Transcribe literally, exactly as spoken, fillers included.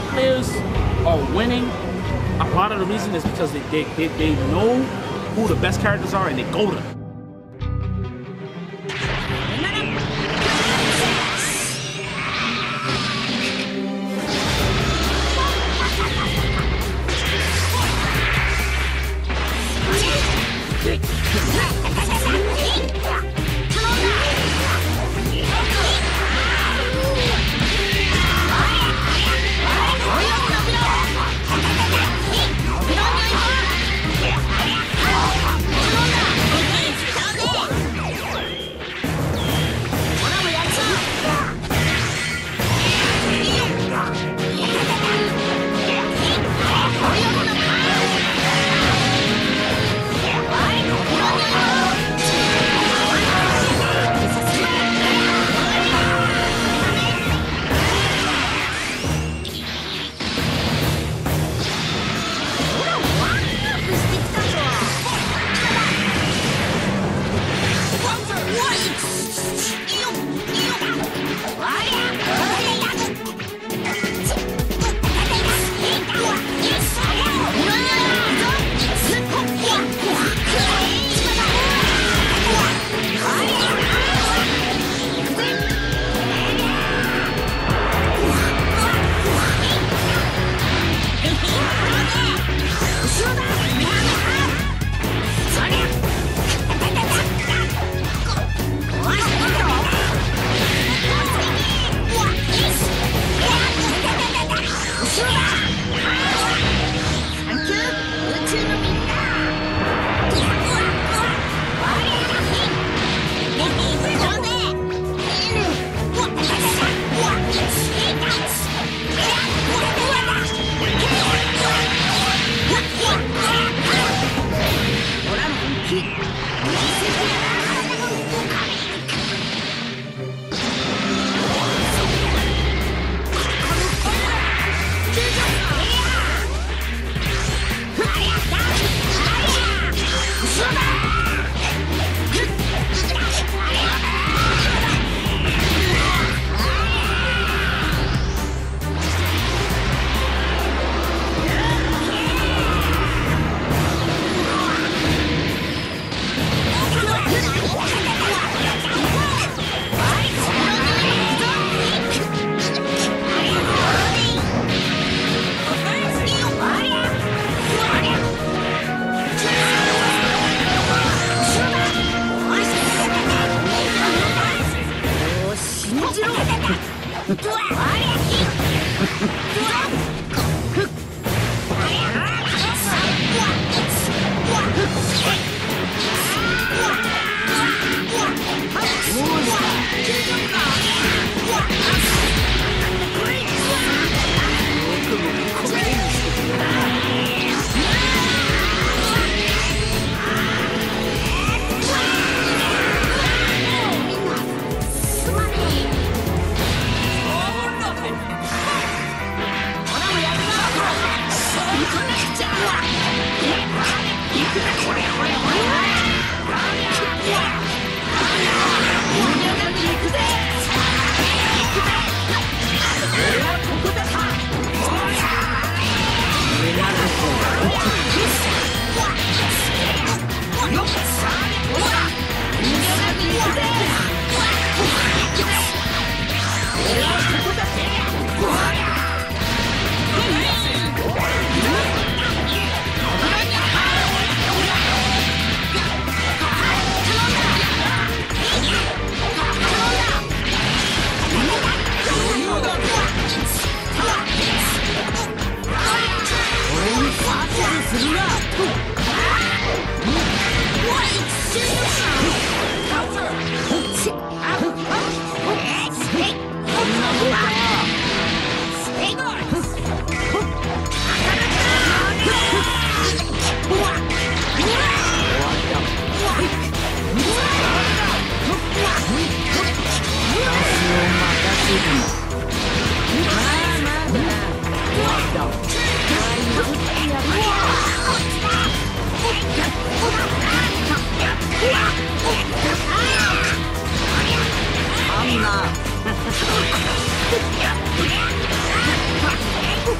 top players are winning, a lot of the reason is because they, they, they, they know who the best characters are and they go to them. I'm not.